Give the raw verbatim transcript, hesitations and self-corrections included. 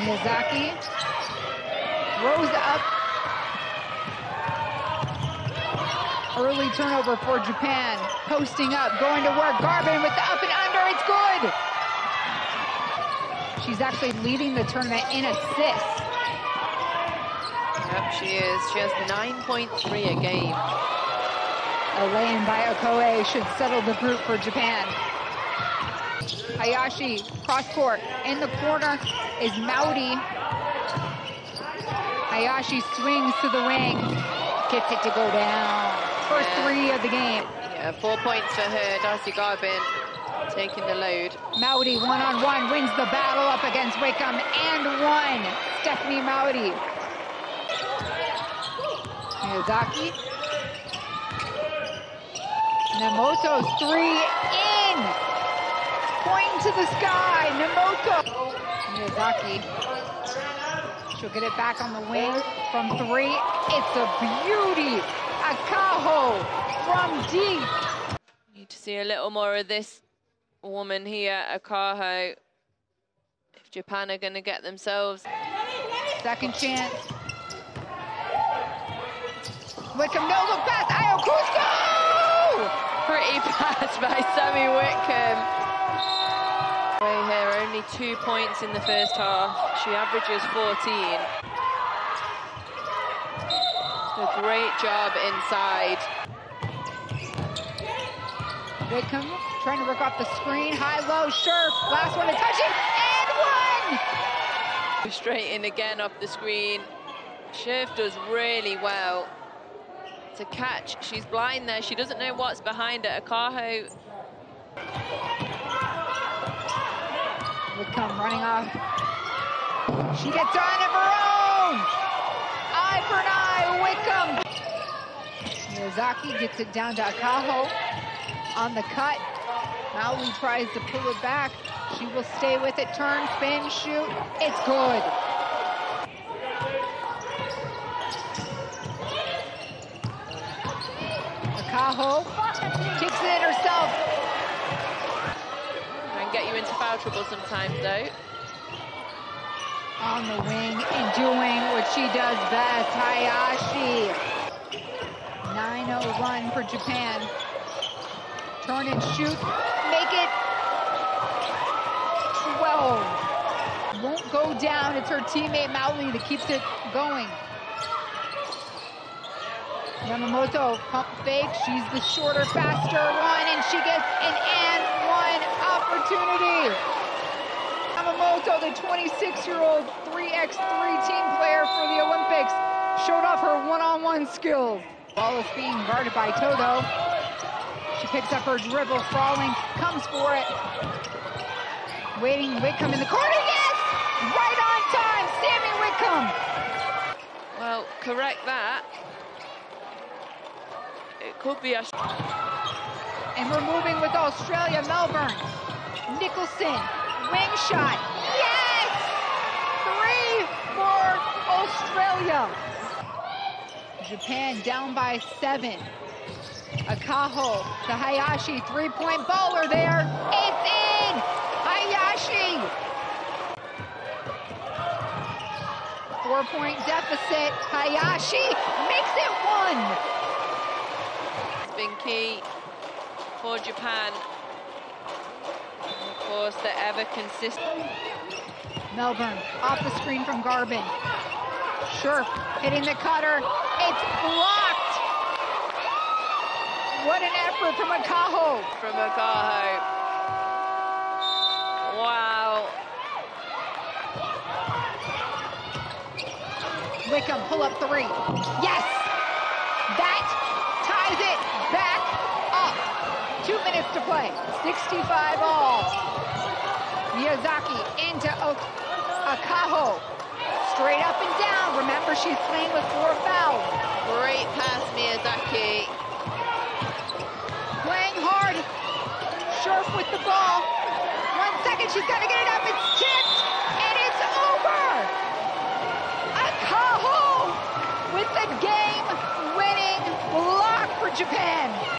Miyazaki throws up. Early turnover for Japan. Posting up, going to work. Garbin with the up and under. It's good. She's actually leading the tournament in assists. Yep, she is. She has nine point three a game. Elaine Bayokoe should settle the group for Japan. Hayashi, cross-court, in the corner is Maui. Hayashi swings to the wing, gets it to go down. First yeah. three of the game. Yeah, four points for her, Darcee Garbin taking the load. Maui one-on-one wins the battle up against Wickham and one. Stephanie Mawuli. Miyazaki. Nemosos three in. Pointing to the sky, Nne Moko. Miyazaki. She'll get it back on the wing from three. It's a beauty. Akaho from deep. Need to see a little more of this woman here, Akaho. If Japan are going to get themselves. Second chance. Wickham, no look pass. Ayokuso! Pretty pass by Sami Wickham. Here, only two points in the first half. She averages fourteen. A great job inside. Wickham trying to work off the screen. High, low, Scherf. Last one to touch it. And one! Straight in again off the screen. Scherf does really well to catch. She's blind there. She doesn't know what's behind her. Akaho. Wickham running off. She gets on of her own. Eye for an eye, Wickham. Miyazaki gets it down to Akaho on the cut. Maui tries to pull it back. She will stay with it. Turn, spin, shoot. It's good. Akaho kicks it herself. Get you into foul trouble sometimes, though. On the wing and doing what she does best, Hayashi. nine oh one for Japan. Turn and shoot, make it twelve. Won't go down. It's her teammate Maui that keeps it going. Yamamoto pump fake. She's the shorter, faster one, and she gets an and. Opportunity. Yamamoto, the twenty-six-year-old three by three team player for the Olympics, showed off her one-on-one skills. Ball is being guarded by Todo. She picks up her dribble, frawling, comes for it. Waiting, Wickham in the corner, yes! Right on time, Sami Wickham! Well, correct that. It could be a... And we're moving with Australia, Melbourne. Nicholson, wing shot. Yes! Three for Australia. Japan down by seven. Akaho, the Hayashi, three-point baller there. It's in! Hayashi! Four-point deficit. Hayashi makes it one. It's been key for Japan, and of course the ever consistent. Melbourne off the screen from Garbin. Scherf hitting the cutter. It's blocked. What an effort from Akaho. From Akaho. Wow. Wickham pull up three. Yes. That ties it back up. Two minutes to play, sixty-five all. Miyazaki into Akaho. Straight up and down. Remember, she's playing with four fouls. Great pass, Miyazaki. Playing hard. Scherf with the ball. One second, she's got to get it up. It's tipped, and it's over. Akaho with the game-winning block for Japan.